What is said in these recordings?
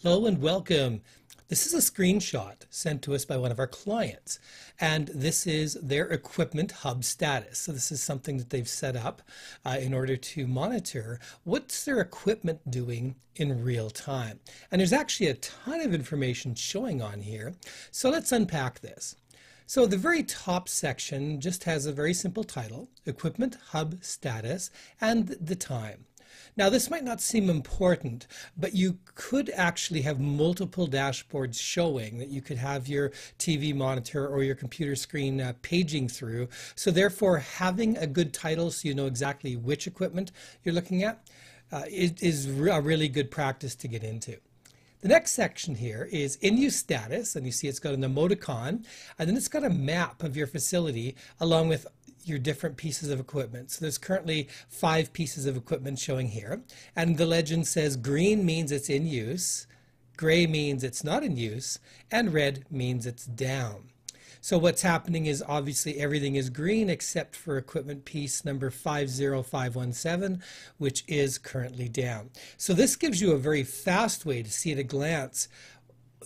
Hello and welcome. This is a screenshot sent to us by one of our clients, and this is their equipment hub status. So this is something that they've set up in order to monitor what's their equipment doing in real time. And there's actually a ton of information showing on here. So let's unpack this. So the very top section just has a very simple title, Equipment Hub Status, and the time. Now this might not seem important, but you could actually have multiple dashboards showing that you could have your TV monitor or your computer screen paging through. So therefore having a good title so you know exactly which equipment you're looking at is a really good practice to get into. The next section here is in-use status, and you see it's got an emoticon, and then it's got a map of your facility along with your different pieces of equipment. So there's currently 5 pieces of equipment showing here, and the legend says green means it's in use, gray means it's not in use, and red means it's down. So what's happening is obviously everything is green except for equipment piece number 50517, which is currently down. So this gives you a very fast way to see at a glance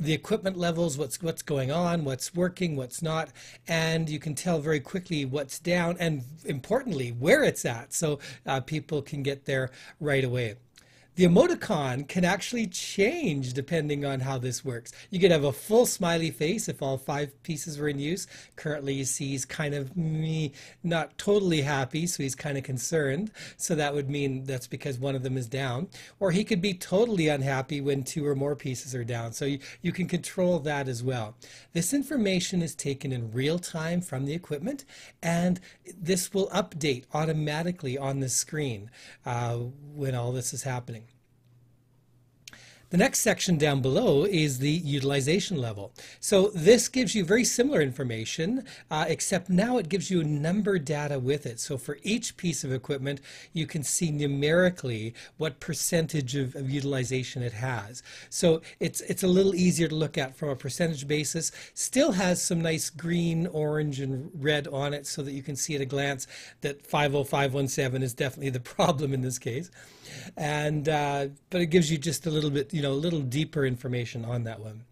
the equipment levels, what's going on, what's working, what's not, and you can tell very quickly what's down and, importantly, where it's at, so people can get there right away. The emoticon can actually change depending on how this works. You could have a full smiley face if all 5 pieces were in use. Currently you see he's kind of not totally happy, so he's kind of concerned. So that would mean that's because one of them is down. Or he could be totally unhappy when 2 or more pieces are down. So you can control that as well. This information is taken in real time from the equipment, and this will update automatically on the screen when all this is happening. The next section down below is the utilization level. So this gives you very similar information, except now it gives you number data with it. So for each piece of equipment, you can see numerically what percentage of utilization it has. So it's a little easier to look at from a percentage basis. Still has some nice green, orange, and red on it so that you can see at a glance that 50517 is definitely the problem in this case. And but it gives you just a little bit, you know, a little deeper information on that one.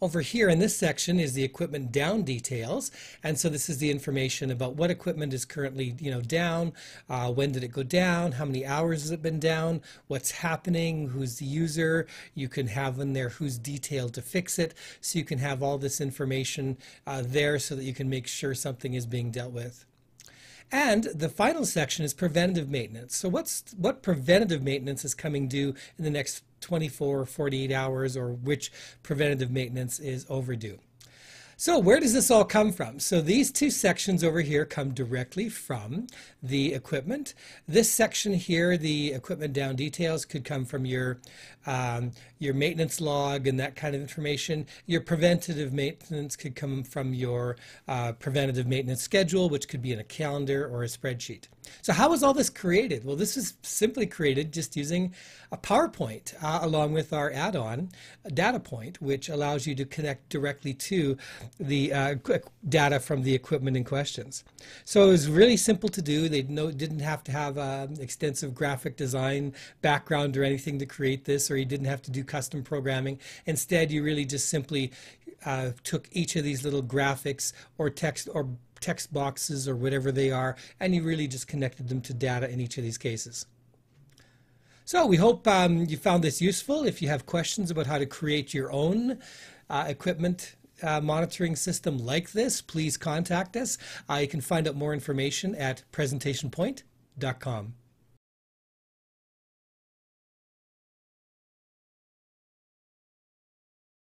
Over here in this section is the equipment down details, and so this is the information about what equipment is currently, you know, down, when did it go down, how many hours has it been down, what's happening, who's the user. You can have in there who's detailed to fix it, so you can have all this information there so that you can make sure something is being dealt with. And the final section is preventative maintenance. So what preventative maintenance is coming due in the next 24 or 48 hours, or which preventative maintenance is overdue. So where does this all come from? So these 2 sections over here come directly from the equipment. This section here, the equipment down details, could come from your maintenance log and that kind of information. Your preventative maintenance could come from your preventative maintenance schedule, which could be in a calendar or a spreadsheet. So how was all this created? Well, this is simply created just using a PowerPoint along with our add-on DataPoint, which allows you to connect directly to the data from the equipment in questions. So it was really simple to do. They didn't have to have extensive graphic design background or anything to create this, or you didn't have to do custom programming. Instead, you really just simply took each of these little graphics or text boxes or whatever they are, and you really just connected them to data in each of these cases. So we hope you found this useful. If you have questions about how to create your own equipment monitoring system like this, please contact us. You can find out more information at presentationpoint.com.